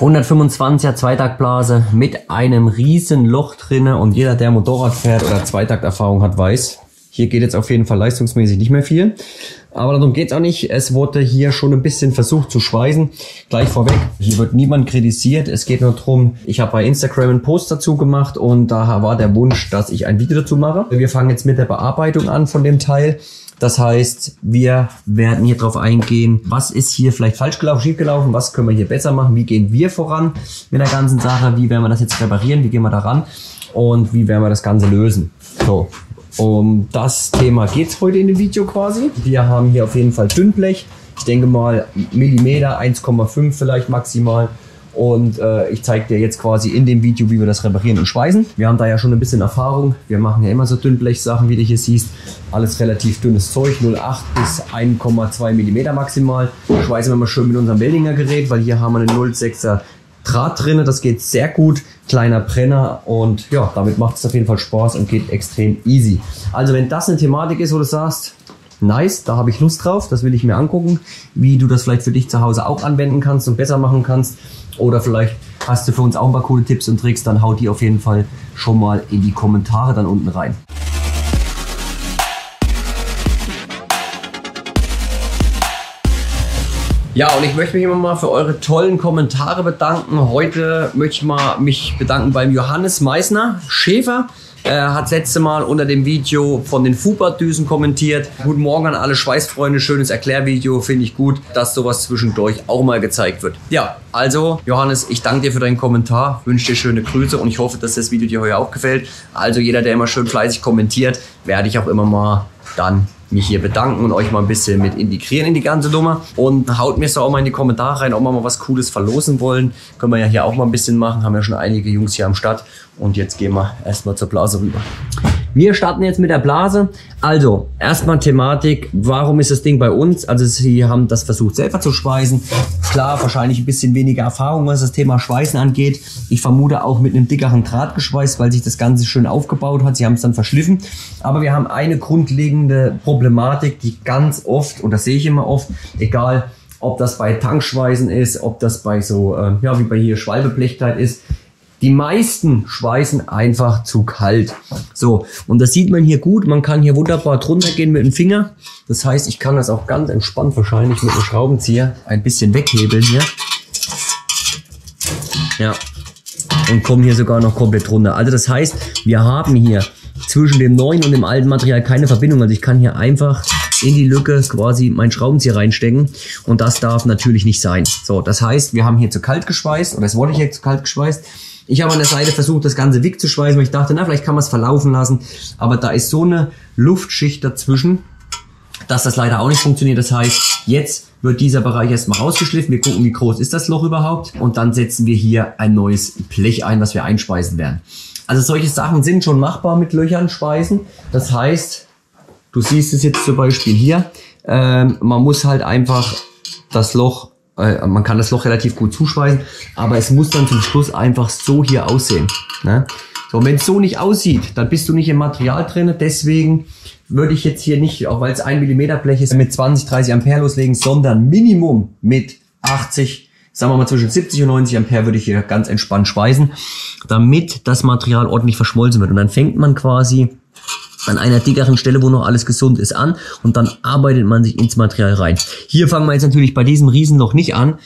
125er Zweitaktblase mit einem riesen Loch drinne, und jeder, der Motorrad fährt oder Zweitakterfahrung hat, weiß, hier geht jetzt auf jeden Fall leistungsmäßig nicht mehr viel. Aber darum geht es auch nicht. Es wurde hier schon ein bisschen versucht zu schweißen. Gleich vorweg, hier wird niemand kritisiert. Es geht nur darum, ich habe bei Instagram einen Post dazu gemacht und da war der Wunsch, dass ich ein Video dazu mache. Wir fangen jetzt mit der Bearbeitung an von dem Teil. Das heißt, wir werden hier drauf eingehen, was ist hier vielleicht falsch gelaufen, schief gelaufen, was können wir hier besser machen, wie gehen wir voran mit der ganzen Sache, wie werden wir das jetzt reparieren, wie gehen wir daran und wie werden wir das Ganze lösen. So, um das Thema geht es heute in dem Video quasi. Wir haben hier auf jeden Fall Dünnblech, ich denke mal Millimeter, 1,5 vielleicht maximal. Und ich zeige dir jetzt quasi in dem Video, wie wir das reparieren und schweißen. Wir haben da ja schon ein bisschen Erfahrung. Wir machen ja immer so Dünnblech-Sachen, wie du hier siehst. Alles relativ dünnes Zeug, 0,8 bis 1,2 mm maximal. Schweißen wir mal schön mit unserem Weldinger Gerät, weil hier haben wir einen 0,6er Draht drin. Das geht sehr gut. Kleiner Brenner, und ja, damit macht es auf jeden Fall Spaß und geht extrem easy. Also wenn das eine Thematik ist, wo du sagst, nice, da habe ich Lust drauf, das will ich mir angucken, wie du das vielleicht für dich zu Hause auch anwenden kannst und besser machen kannst. Oder vielleicht hast du für uns auch ein paar coole Tipps und Tricks, dann hau die auf jeden Fall schon mal in die Kommentare dann unten rein. Ja, und ich möchte mich immer mal für eure tollen Kommentare bedanken. Heute möchte ich mal mich bedanken beim Johannes Meisner Schäfer. Er hat das letzte Mal unter dem Video von den FUBA-Düsen kommentiert. Guten Morgen an alle Schweißfreunde, schönes Erklärvideo, finde ich gut, dass sowas zwischendurch auch mal gezeigt wird. Ja, also Johannes, ich danke dir für deinen Kommentar, wünsche dir schöne Grüße und ich hoffe, dass das Video dir heute auch gefällt. Also jeder, der immer schön fleißig kommentiert, werde ich auch immer mal dann mich hier bedanken und euch mal ein bisschen mit integrieren in die ganze Nummer. Und haut mir so auch mal in die Kommentare rein, ob wir mal was Cooles verlosen wollen. Können wir ja hier auch mal ein bisschen machen, haben ja schon einige Jungs hier am Start. Und jetzt gehen wir erstmal zur Blase rüber. Wir starten jetzt mit der Blase. Also erstmal Thematik, warum ist das Ding bei uns? Also sie haben das versucht selber zu schweißen. Klar, wahrscheinlich ein bisschen weniger Erfahrung, was das Thema Schweißen angeht. Ich vermute auch mit einem dickeren Draht geschweißt, weil sich das Ganze schön aufgebaut hat. Sie haben es dann verschliffen. Aber wir haben eine grundlegende Problematik, die ganz oft, und das sehe ich immer oft, egal ob das bei Tankschweißen ist, ob das bei so, ja wie bei hier Schwalbeblechkleid ist, die meisten schweißen einfach zu kalt. So, und das sieht man hier gut. Man kann hier wunderbar drunter gehen mit dem Finger. Das heißt, ich kann das auch ganz entspannt wahrscheinlich mit einem Schraubenzieher ein bisschen weghebeln hier. Ja, und kommen hier sogar noch komplett runter. Also das heißt, wir haben hier zwischen dem neuen und dem alten Material keine Verbindung. Also ich kann hier einfach in die Lücke quasi meinen Schraubenzieher reinstecken. Und das darf natürlich nicht sein. So, das heißt, wir haben hier zu kalt geschweißt. Oder es wurde hier zu kalt geschweißt. Ich habe an der Seite versucht, das Ganze wick zu schweißen, weil ich dachte, na, vielleicht kann man es verlaufen lassen. Aber da ist so eine Luftschicht dazwischen, dass das leider auch nicht funktioniert. Das heißt, jetzt wird dieser Bereich erstmal rausgeschliffen. Wir gucken, wie groß ist das Loch überhaupt. Und dann setzen wir hier ein neues Blech ein, was wir einspeisen werden. Also solche Sachen sind schon machbar mit Löchern schweißen. Das heißt, du siehst es jetzt zum Beispiel hier. Man muss halt einfach das Loch, man kann das Loch relativ gut zuschweißen, aber es muss dann zum Schluss einfach so hier aussehen. Ne? So, wenn es so nicht aussieht, dann bist du nicht im Material drin. Deswegen würde ich jetzt hier nicht, auch weil es 1 mm Blech ist, mit 20, 30 Ampere loslegen, sondern Minimum mit 80, sagen wir mal zwischen 70 und 90 Ampere würde ich hier ganz entspannt schweißen, damit das Material ordentlich verschmolzen wird. Und dann fängt man quasi an einer dickeren Stelle, wo noch alles gesund ist, an und dann arbeitet man sich ins Material rein. Hier fangen wir jetzt natürlich bei diesem Riesenloch nicht an,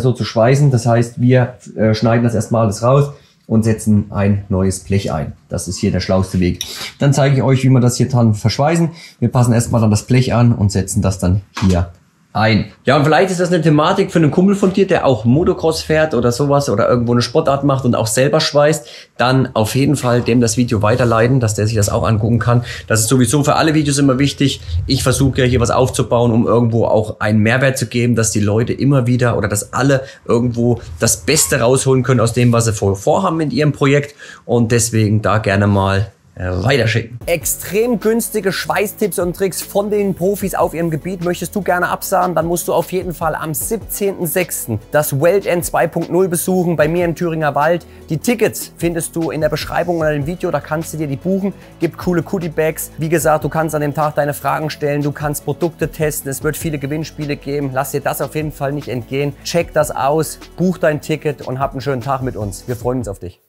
so zu schweißen. Das heißt, wir schneiden das erstmal alles raus und setzen ein neues Blech ein. Das ist hier der schlauste Weg. Dann zeige ich euch, wie wir das hier dran verschweißen. Wir passen erstmal dann das Blech an und setzen das dann hier ein. Ja, und vielleicht ist das eine Thematik für einen Kumpel von dir, der auch Motocross fährt oder sowas oder irgendwo eine Sportart macht und auch selber schweißt, dann auf jeden Fall dem das Video weiterleiten, dass der sich das auch angucken kann. Das ist sowieso für alle Videos immer wichtig. Ich versuche ja hier was aufzubauen, um irgendwo auch einen Mehrwert zu geben, dass die Leute immer wieder oder dass alle irgendwo das Beste rausholen können aus dem, was sie vorhaben in ihrem Projekt, und deswegen da gerne mal weiterschicken. Extrem günstige Schweißtipps und Tricks von den Profis auf ihrem Gebiet möchtest du gerne absahen, dann musst du auf jeden Fall am 17.06. das Weldend 2.0 besuchen bei mir im Thüringer Wald. Die Tickets findest du in der Beschreibung oder im Video, da kannst du dir die buchen. Gibt coole Goodie-Bags. Wie gesagt, du kannst an dem Tag deine Fragen stellen, du kannst Produkte testen, es wird viele Gewinnspiele geben. Lass dir das auf jeden Fall nicht entgehen. Check das aus, buch dein Ticket und hab einen schönen Tag mit uns. Wir freuen uns auf dich.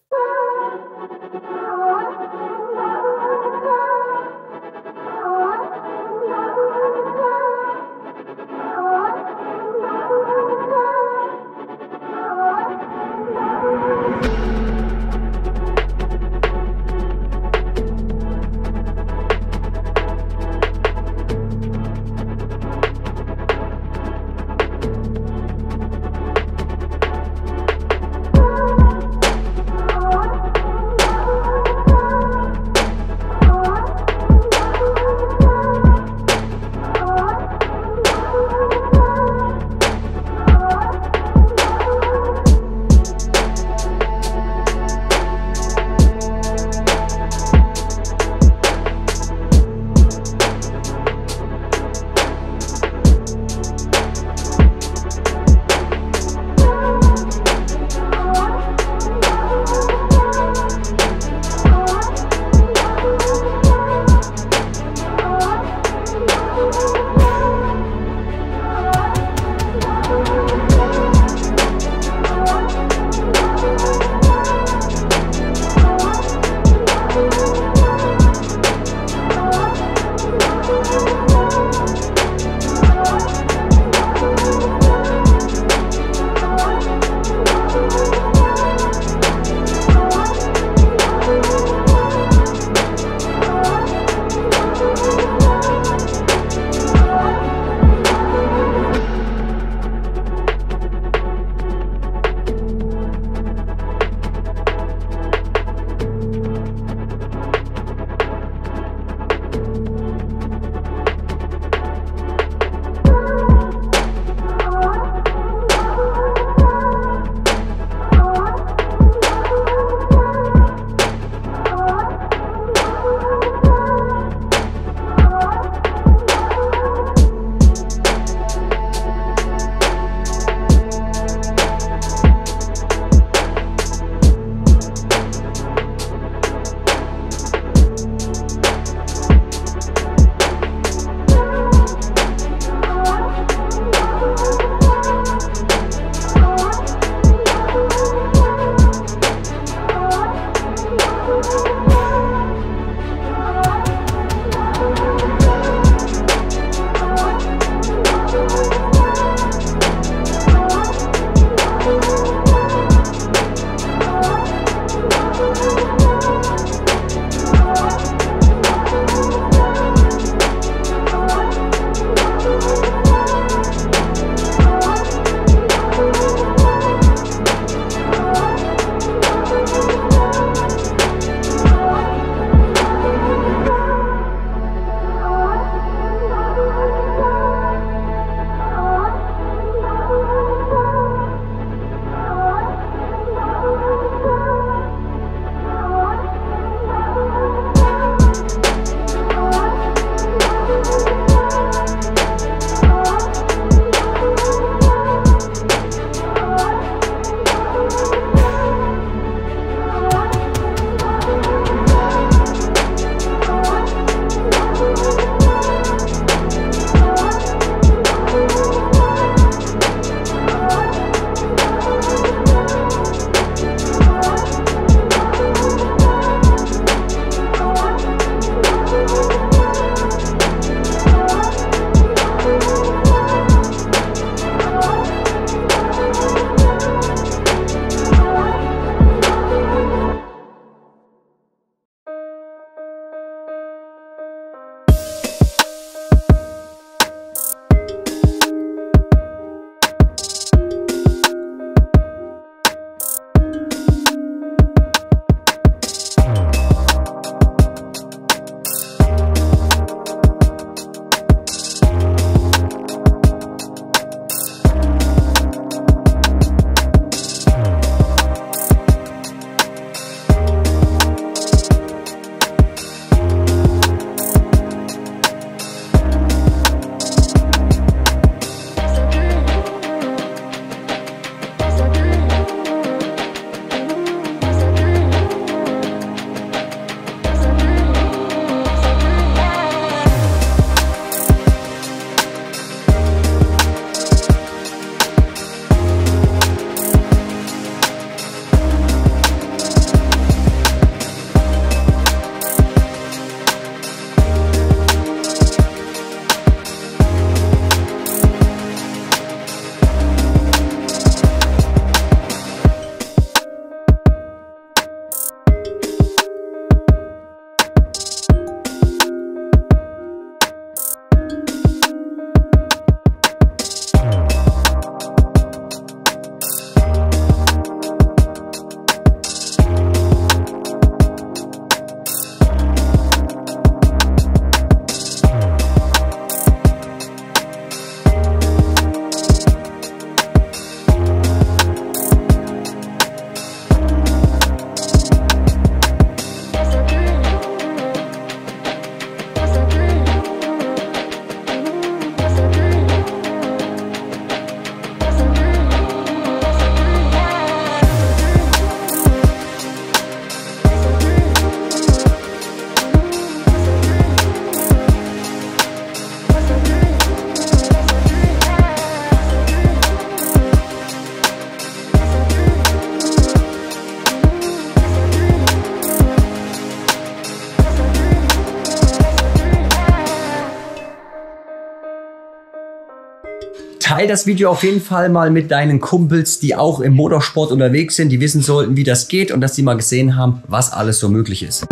Teil das Video auf jeden Fall mal mit deinen Kumpels, die auch im Motorsport unterwegs sind, die wissen sollten, wie das geht und dass sie mal gesehen haben, was alles so möglich ist.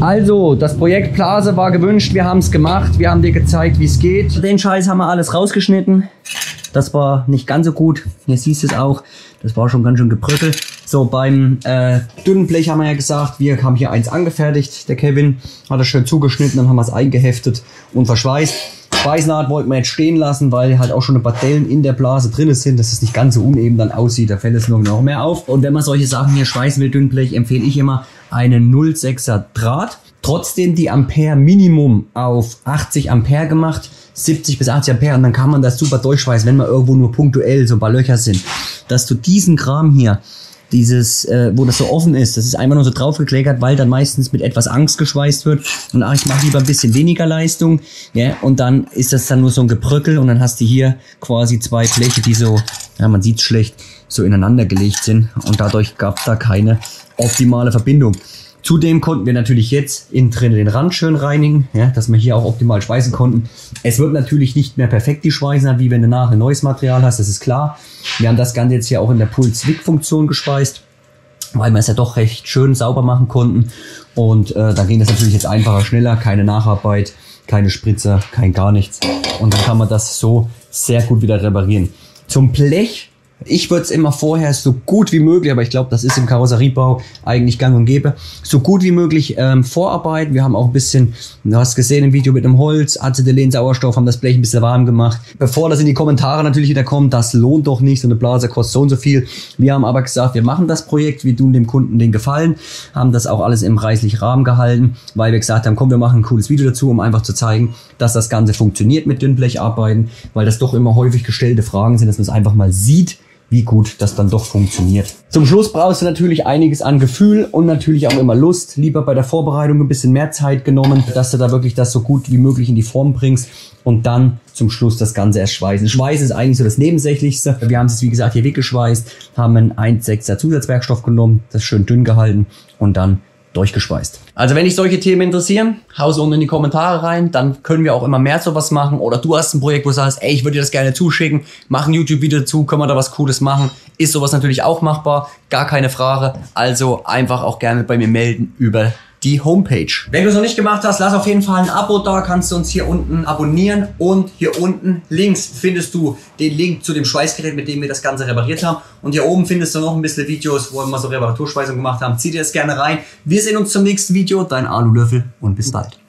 Also, das Projekt Blase war gewünscht, wir haben es gemacht, wir haben dir gezeigt, wie es geht. Den Scheiß haben wir alles rausgeschnitten. Das war nicht ganz so gut, ihr siehst es auch, das war schon ganz schön gebröckelt. So, beim dünnen Blech haben wir ja gesagt, wir haben hier eins angefertigt. Der Kevin hat das schön zugeschnitten, dann haben wir es eingeheftet und verschweißt. Schweißnaht wollten wir jetzt stehen lassen, weil halt auch schon Bardellen in der Blase drin sind, dass es nicht ganz so uneben dann aussieht, da fällt es nur noch mehr auf. Und wenn man solche Sachen hier schweißen will, Dünnblech, empfehle ich immer einen 0,6er Draht. Trotzdem die Ampere Minimum auf 80 Ampere gemacht, 70 bis 80 Ampere, und dann kann man das super durchschweißen, wenn man irgendwo nur punktuell so ein paar Löcher sind. Dass du diesen Kram hier, dieses, wo das so offen ist, das ist einfach nur so draufgekleckert, weil dann meistens mit etwas Angst geschweißt wird. Und ach, ich mache lieber ein bisschen weniger Leistung, ja, und dann ist das dann nur so ein Gebröckel und dann hast du hier quasi zwei Bleche, die so, ja, man sieht's schlecht, so ineinander gelegt sind und dadurch gab's da keine optimale Verbindung. Zudem konnten wir natürlich jetzt innen drin den Rand schön reinigen, ja, dass wir hier auch optimal schweißen konnten. Es wird natürlich nicht mehr perfekt die Schweißnaht, wie wenn du nachher neues Material hast, das ist klar. Wir haben das Ganze jetzt hier auch in der Pull-Zwick-Funktion geschweißt, weil wir es ja doch recht schön sauber machen konnten. Und dann ging das natürlich jetzt einfacher, schneller, keine Nacharbeit, keine Spritzer, kein gar nichts. Und dann kann man das so sehr gut wieder reparieren. Zum Blech. Ich würde es immer vorher so gut wie möglich, aber ich glaube, das ist im Karosseriebau eigentlich gang und gäbe, so gut wie möglich vorarbeiten. Wir haben auch ein bisschen, du hast gesehen im Video mit dem Holz, Acetylen, Sauerstoff, haben das Blech ein bisschen warm gemacht. Bevor das in die Kommentare natürlich wieder kommt, das lohnt doch nicht, so eine Blase kostet so und so viel. Wir haben aber gesagt, wir machen das Projekt, wir tun dem Kunden den Gefallen, haben das auch alles im reißlichen Rahmen gehalten, weil wir gesagt haben, komm, wir machen ein cooles Video dazu, um einfach zu zeigen, dass das Ganze funktioniert mit Dünnblecharbeiten, weil das doch immer häufig gestellte Fragen sind, dass man es einfach mal sieht, wie gut das dann doch funktioniert. Zum Schluss brauchst du natürlich einiges an Gefühl und natürlich auch immer Lust. Lieber bei der Vorbereitung ein bisschen mehr Zeit genommen, dass du da wirklich das so gut wie möglich in die Form bringst und dann zum Schluss das Ganze erst schweißen. Schweißen ist eigentlich so das Nebensächlichste. Wir haben es, wie gesagt, hier weggeschweißt, haben einen 1,6er Zusatzwerkstoff genommen, das schön dünn gehalten und dann durchgeschweißt. Also wenn dich solche Themen interessieren, hau es unten in die Kommentare rein, dann können wir auch immer mehr sowas machen. Oder du hast ein Projekt, wo du sagst, ey, ich würde dir das gerne zuschicken, mach ein YouTube-Video dazu, können wir da was Cooles machen. Ist sowas natürlich auch machbar, gar keine Frage. Also einfach auch gerne bei mir melden über die Homepage. Wenn du es noch nicht gemacht hast, lass auf jeden Fall ein Abo da, kannst du uns hier unten abonnieren und hier unten links findest du den Link zu dem Schweißgerät, mit dem wir das Ganze repariert haben, und hier oben findest du noch ein bisschen Videos, wo wir mal so Reparaturschweißung gemacht haben. Zieh dir das gerne rein. Wir sehen uns zum nächsten Video, dein Alu Löffel und bis bald.